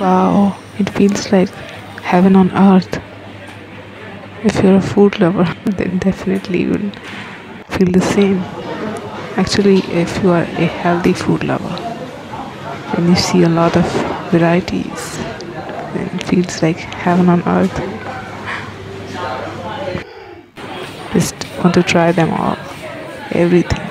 Wow, it feels like heaven on earth. If you're a food lover, then definitely you will feel the same. Actually, if you are a healthy food lover, and you see a lot of varieties, then it feels like heaven on earth. Just want to try them all, everything.